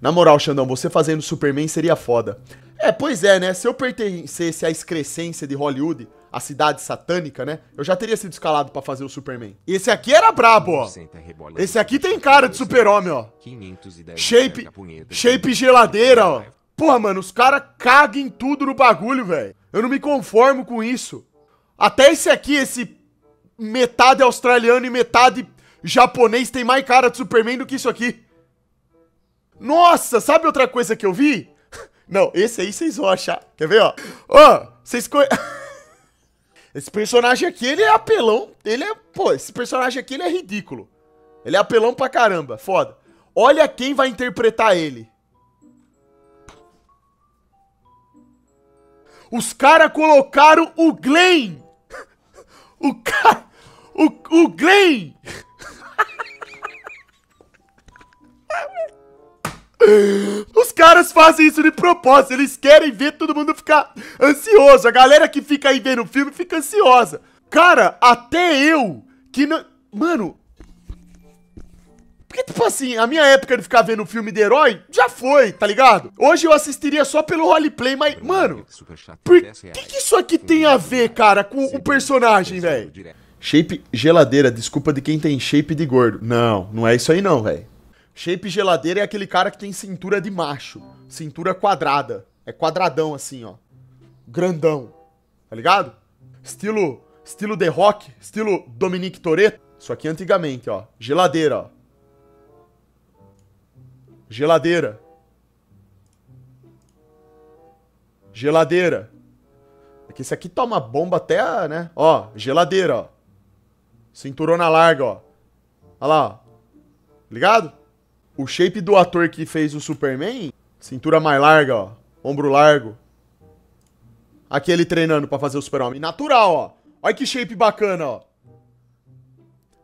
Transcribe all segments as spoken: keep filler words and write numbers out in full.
Na moral, Xandão, você fazendo Superman seria foda. É, pois é, né? Se eu pertencesse à excrescência de Hollywood, a cidade satânica, né? Eu já teria sido escalado pra fazer o Superman. Esse aqui era brabo, ó. Esse aqui tem cara de super-homem, ó. Shape, shape geladeira, ó. Porra, mano, os caras cagam em tudo no bagulho, velho. Eu não me conformo com isso. Até esse aqui, esse metade australiano e metade japonês tem mais cara de Superman do que isso aqui. Nossa, sabe outra coisa que eu vi? Não, esse aí vocês vão achar. Quer ver, ó? Ó, oh, vocês conhe... Esse personagem aqui, ele é apelão. Ele é... Pô, esse personagem aqui, ele é ridículo. Ele é apelão pra caramba. Foda. Olha quem vai interpretar ele. Os caras colocaram o Glenn. O cara... O, o Glenn. Os caras fazem isso de propósito. Eles querem ver todo mundo ficar ansioso. A galera que fica aí vendo o filme fica ansiosa. Cara, até eu que não... Mano, porque tipo assim, a minha época de ficar vendo filme de herói já foi, tá ligado? Hoje eu assistiria só pelo roleplay, mas, mano, por que que isso aqui tem a ver, cara, com o personagem, velho? Shape geladeira, desculpa de quem tem shape de gordo. Não, não é isso aí não, velho. Shape geladeira é aquele cara que tem cintura de macho. Cintura quadrada. É quadradão assim, ó. Grandão. Tá ligado? Estilo... Estilo The Rock. Estilo Dominique Toretto. Isso aqui antigamente, ó. Geladeira, ó. Geladeira. Geladeira. É que esse aqui toma bomba até, né? Ó, geladeira, ó. Cinturona larga, ó. Olha lá, ó. Ligado? O shape do ator que fez o Superman, cintura mais larga, ó, ombro largo. Aqui ele treinando pra fazer o Super-Homem. Natural, ó. Olha que shape bacana, ó.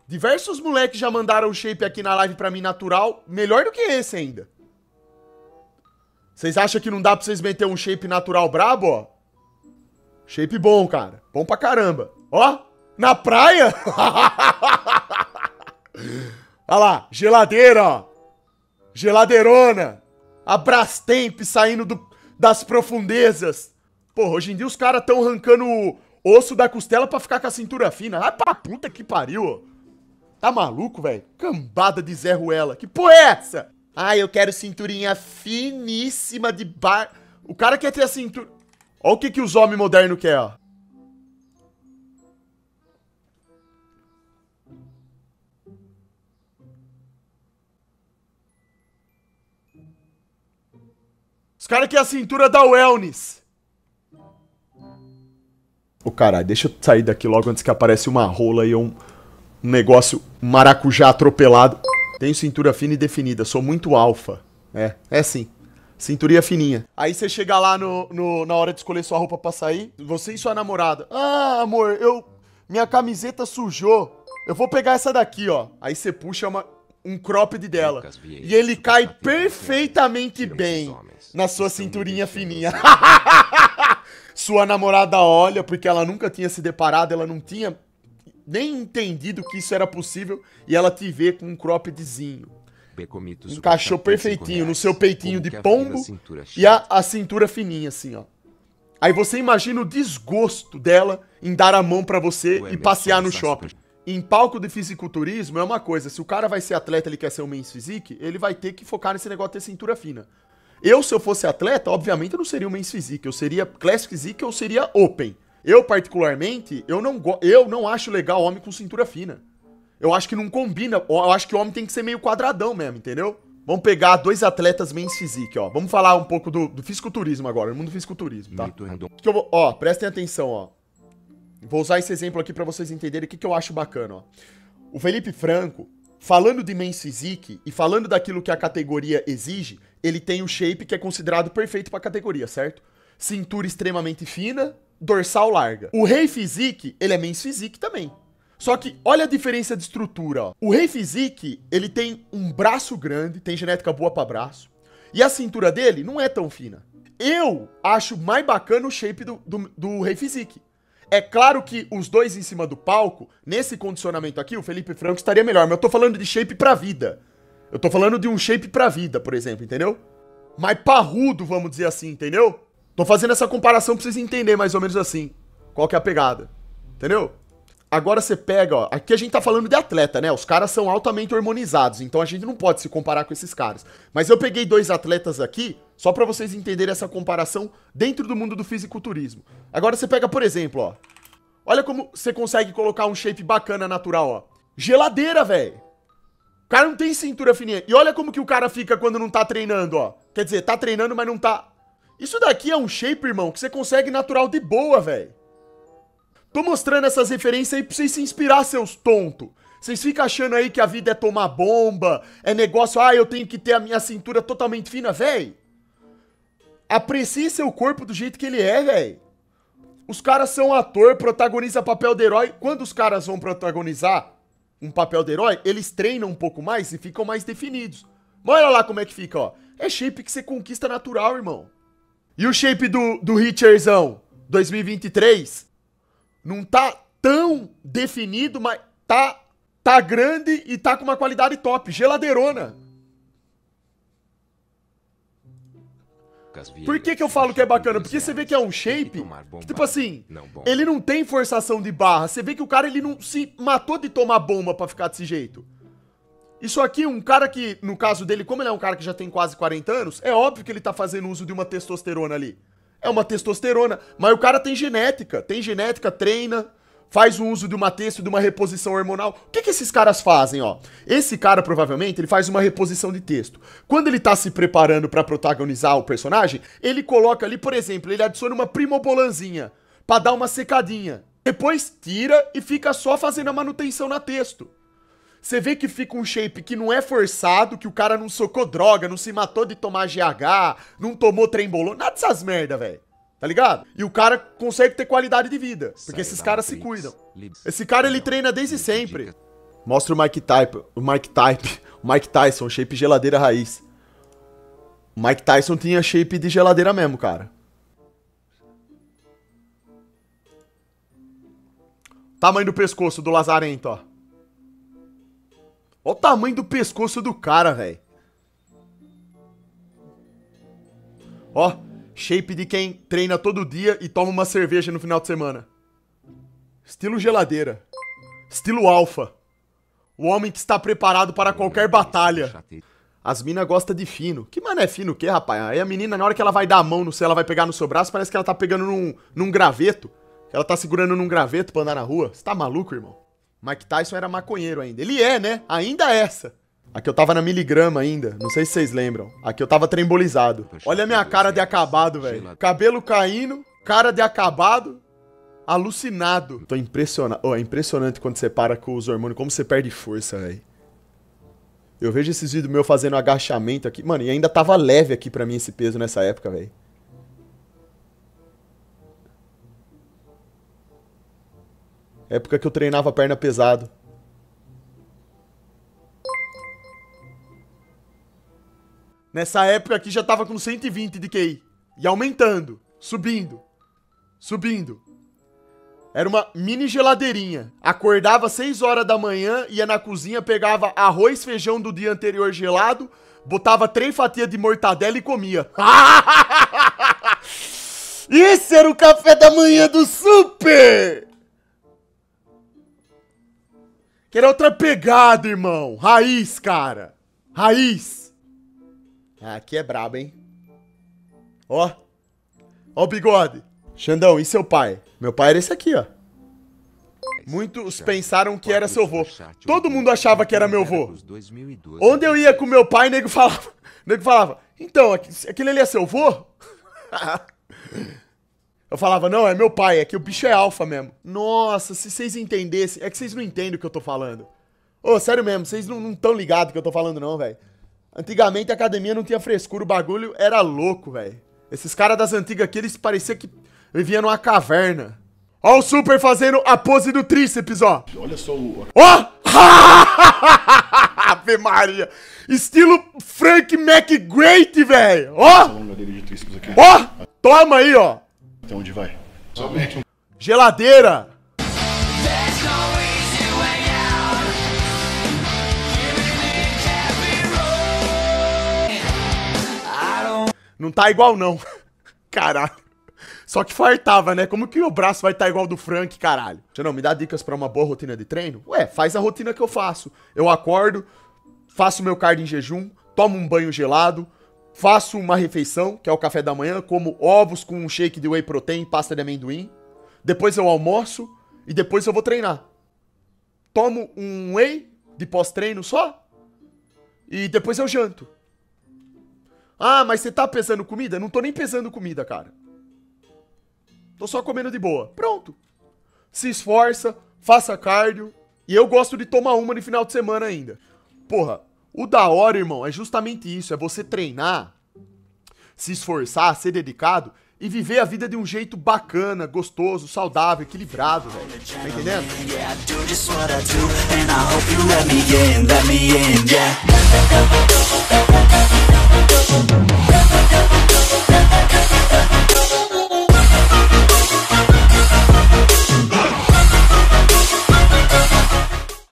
Diversos moleques já mandaram o shape aqui na live pra mim natural, melhor do que esse ainda. Vocês acham que não dá pra vocês meter um shape natural brabo, ó? Shape bom, cara. Bom pra caramba. Ó, na praia. Olha lá, geladeira, ó. Geladeirona. A Brastemp saindo do, das profundezas. Porra, hoje em dia os caras tão arrancando o osso da costela pra ficar com a cintura fina. Ai, pra puta que pariu. Tá maluco, velho? Cambada de Zé Ruela. Que porra é essa? Ai, eu quero cinturinha finíssima de bar... O cara quer ter a cintura... Ó o que que os homens modernos querem, ó. Os caras que é a cintura da wellness. Ô, caralho, deixa eu sair daqui logo antes que aparece uma rola e um, um negócio maracujá atropelado. Tenho cintura fina e definida, sou muito alfa. É, é sim. Cinturinha fininha. Aí você chega lá no, no, na hora de escolher sua roupa pra sair, você e sua namorada. Ah, amor, eu... Minha camiseta sujou. Eu vou pegar essa daqui, ó. Aí você puxa uma... um cropped dela. E ele cai perfeitamente bem na sua cinturinha fininha. Sua namorada olha, porque ela nunca tinha se deparado, ela não tinha nem entendido que isso era possível, e ela te vê com um croppedzinho. Encaixou perfeitinho no seu peitinho de pombo e a, a cintura fininha, assim, ó. Aí você imagina o desgosto dela em dar a mão pra você e passear no shopping. Em palco de fisiculturismo é uma coisa, se o cara vai ser atleta, ele quer ser um men's physique, ele vai ter que focar nesse negócio de ter cintura fina. Eu, se eu fosse atleta, obviamente eu não seria um men's physique, eu seria classic physique ou seria open. Eu, particularmente, eu não, go eu não acho legal homem com cintura fina. Eu acho que não combina, eu acho que o homem tem que ser meio quadradão mesmo, entendeu? Vamos pegar dois atletas men's physique, ó. Vamos falar um pouco do, do fisiculturismo agora, no mundo do fisiculturismo, tá? Que eu vou, ó, prestem atenção, ó. Vou usar esse exemplo aqui pra vocês entenderem o que, que eu acho bacana, ó. O Felipe Franco, falando de men's physique e falando daquilo que a categoria exige, ele tem o shape que é considerado perfeito pra categoria, certo? Cintura extremamente fina, dorsal larga. O Rei Physique, ele é men's physique também. Só que olha a diferença de estrutura, ó. O Rei Physique, ele tem um braço grande, tem genética boa pra braço, e a cintura dele não é tão fina. Eu acho mais bacana o shape do, do, do Rei Physique. É claro que os dois em cima do palco, nesse condicionamento aqui, o Felipe Franco estaria melhor. Mas eu tô falando de shape pra vida. Eu tô falando de um shape pra vida, por exemplo, entendeu? Mais parrudo, vamos dizer assim, entendeu? Tô fazendo essa comparação pra vocês entenderem mais ou menos assim. Qual que é a pegada, entendeu? Agora você pega, ó, aqui a gente tá falando de atleta, né? Os caras são altamente hormonizados, então a gente não pode se comparar com esses caras. Mas eu peguei dois atletas aqui, só pra vocês entenderem essa comparação dentro do mundo do fisiculturismo. Agora você pega, por exemplo, ó. Olha como você consegue colocar um shape bacana, natural, ó. Geladeira, velho. O cara não tem cintura fininha. E olha como que o cara fica quando não tá treinando, ó. Quer dizer, tá treinando, mas não tá... Isso daqui é um shape, irmão, que você consegue natural de boa, velho. Tô mostrando essas referências aí pra vocês se inspirar, seus tontos. Vocês ficam achando aí que a vida é tomar bomba, é negócio, ah, eu tenho que ter a minha cintura totalmente fina, véi. Aprecie seu corpo do jeito que ele é, véi. Os caras são ator, protagonizam papel de herói. Quando os caras vão protagonizar um papel de herói, eles treinam um pouco mais e ficam mais definidos. Mas olha lá como é que fica, ó. É shape que você conquista natural, irmão. E o shape do, do Richardzão dois mil e vinte e três... Não tá tão definido, mas tá, tá grande e tá com uma qualidade top. Geladeirona. Por que que eu falo que é bacana? Porque você vê que é um shape, que, tipo assim, ele não tem forçação de barra. Você vê que o cara ele não se matou de tomar bomba pra ficar desse jeito. Isso aqui, um cara que, no caso dele, como ele é um cara que já tem quase quarenta anos, é óbvio que ele tá fazendo uso de uma testosterona ali. É uma testosterona, mas o cara tem genética, tem genética, treina, faz o uso de uma testo, de uma reposição hormonal. O que que esses caras fazem, ó? Esse cara, provavelmente, ele faz uma reposição de testo. Quando ele tá se preparando pra protagonizar o personagem, ele coloca ali, por exemplo, ele adiciona uma primobolanzinha pra dar uma secadinha. Depois tira e fica só fazendo a manutenção na testo. Você vê que fica um shape que não é forçado, que o cara não socou droga, não se matou de tomar G H, não tomou trembolona, nada dessas merda, velho. Tá ligado? E o cara consegue ter qualidade de vida, porque esses caras se cuidam. Esse cara, ele treina desde sempre. Mostra o Mike Tyson, o Mike Tyson, o Mike Tyson, shape geladeira raiz. O Mike Tyson tinha shape de geladeira mesmo, cara. Tamanho do pescoço do Lazarento, ó. Olha o tamanho do pescoço do cara, velho. Ó, shape de quem treina todo dia e toma uma cerveja no final de semana. Estilo geladeira. Estilo alfa. O homem que está preparado para qualquer batalha. As minas gostam de fino. Que mano é fino o quê, rapaz? Aí a menina, na hora que ela vai dar a mão, não sei, ela vai pegar no seu braço, parece que ela tá pegando num, num graveto. Ela tá segurando num graveto pra andar na rua. Você tá maluco, irmão? Mike Tyson era maconheiro ainda. Ele é, né? Ainda essa. Aqui eu tava na miligrama ainda. Não sei se vocês lembram. Aqui eu tava trembolizado. Olha a minha cara de acabado, velho. Cabelo caindo, cara de acabado, alucinado. Tô impressionado. Oh, é impressionante quando você para com os hormônios, como você perde força, velho. Eu vejo esses vídeos meus fazendo agachamento aqui. Mano, e ainda tava leve aqui pra mim esse peso nessa época, velho. Época que eu treinava a perna pesado. Nessa época aqui já tava com cento e vinte de Q I. E aumentando. Subindo. Subindo. Era uma mini geladeirinha. Acordava às seis horas da manhã, ia na cozinha, pegava arroz, feijão do dia anterior gelado, botava três fatias de mortadela e comia. Esse era o café da manhã do Super! Que era outra pegada, irmão. Raiz, cara. Raiz. Ah, aqui é brabo, hein? Ó. Ó o bigode. Xandão, e seu pai? Meu pai era esse aqui, ó. Muitos pensaram que era seu vô. Todo mundo achava que era meu vô. Onde eu ia com meu pai, nego falava. Nego falava, então, aquele ali é seu vô? Eu falava, não, é meu pai, é que o bicho é alfa mesmo. Nossa, se vocês entendessem... É que vocês não entendem o que eu tô falando. Ô, sério mesmo, vocês não estão ligados o que eu tô falando não, velho. Antigamente a academia não tinha frescura, o bagulho era louco, velho. Esses caras das antigas aqui, eles pareciam que viviam numa caverna. Ó o Super fazendo a pose do tríceps, ó. Olha só o... Ó! Ave Maria! Estilo Frank McGrady, velho! Ó! Ó! Toma aí, ó! Então onde vai? Somente. Geladeira! Não tá igual, não. Caralho. Só que fartava, né? Como que o braço vai estar tá igual do Frank, caralho? Deixa eu não, me dá dicas pra uma boa rotina de treino? Ué, faz a rotina que eu faço. Eu acordo, faço meu cardio em jejum, tomo um banho gelado, faço uma refeição, que é o café da manhã, como ovos com um shake de whey protein, pasta de amendoim. Depois eu almoço e depois eu vou treinar. Tomo um whey de pós-treino só e depois eu janto. Ah, mas você tá pesando comida? Não tô nem pesando comida, cara. Tô só comendo de boa. Pronto. Se esforça, faça cardio. E eu gosto de tomar uma no final de semana ainda. Porra. O da hora, irmão, é justamente isso, é você treinar, se esforçar, ser dedicado e viver a vida de um jeito bacana, gostoso, saudável, equilibrado, velho. Tá entendendo?